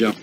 jump.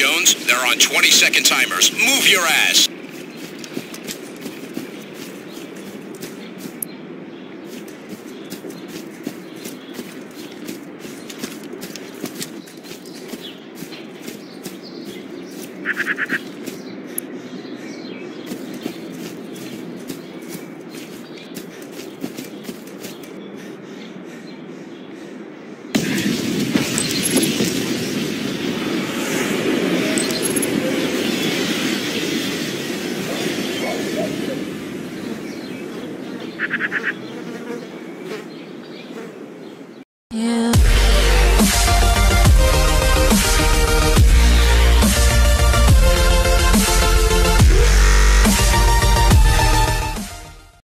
Jones, they're on 20-second timers. Move your ass.